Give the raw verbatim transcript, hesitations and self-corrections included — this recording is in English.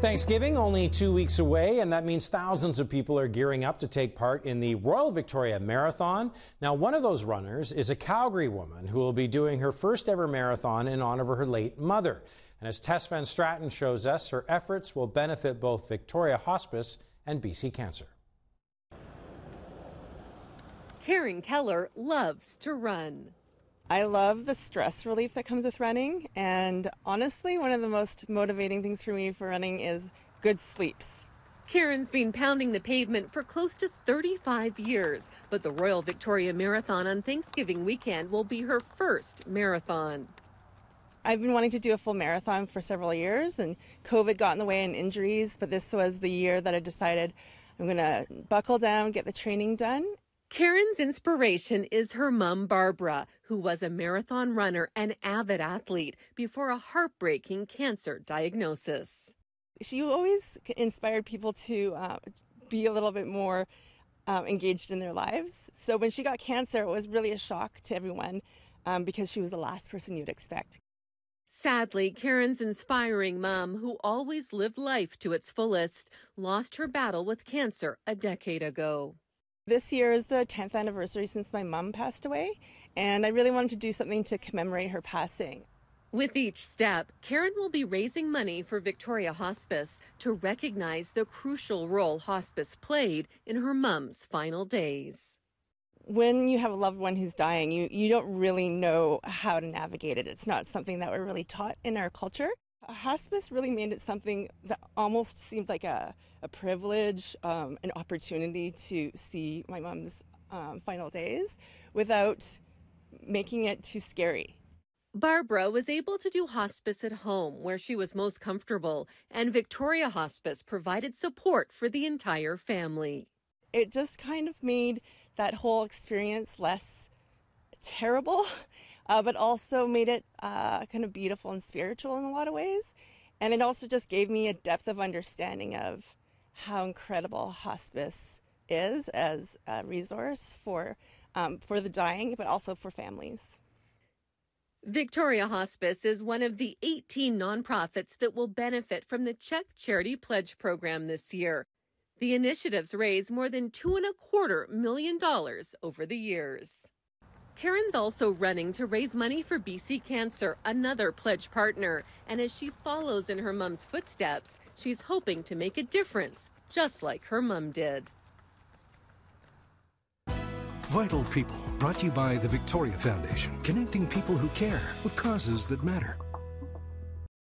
Thanksgiving only two weeks away, and that means thousands of people are gearing up to take part in the Royal Victoria Marathon. Now, one of those runners is a Calgary woman who will be doing her first ever marathon in honor of her late mother. And as Tess Van Straten shows us, her efforts will benefit both Victoria Hospice and B C Cancer. Karen Keller loves to run. I love the stress relief that comes with running, and honestly, one of the most motivating things for me for running is good sleeps. Karen's been pounding the pavement for close to thirty-five years, but the Royal Victoria Marathon on Thanksgiving weekend will be her first marathon. I've been wanting to do a full marathon for several years, and COVID got in the way and injuries, but this was the year that I decided I'm going to buckle down, get the training done. Karen's inspiration is her mom, Barbara, who was a marathon runner and avid athlete before a heartbreaking cancer diagnosis. She always inspired people to uh, be a little bit more um, engaged in their lives. So when she got cancer, it was really a shock to everyone um, because she was the last person you'd expect. Sadly, Karen's inspiring mom, who always lived life to its fullest, lost her battle with cancer a decade ago. This year is the tenth anniversary since my mom passed away, and I really wanted to do something to commemorate her passing. With each step, Karen will be raising money for Victoria Hospice to recognize the crucial role hospice played in her mom's final days. When you have a loved one who's dying, you, you don't really know how to navigate it. It's not something that we're really taught in our culture. Hospice really made it something that almost seemed like a, a privilege, um, an opportunity to see my mom's um, final days without making it too scary. Barbara was able to do hospice at home where she was most comfortable, and Victoria Hospice provided support for the entire family. It just kind of made that whole experience less terrible. Uh, but also made it uh, kind of beautiful and spiritual in a lot of ways. And it also just gave me a depth of understanding of how incredible hospice is as a resource for, um, for the dying, but also for families. Victoria Hospice is one of the eighteen nonprofits that will benefit from the CHEK Charity Pledge Program this year. The initiatives raise more than two and a quarter million dollars over the years. Karen's also running to raise money for B C Cancer, another pledge partner. And as she follows in her mom's footsteps, she's hoping to make a difference, just like her mom did. Vital People, brought to you by the Victoria Foundation, connecting people who care with causes that matter.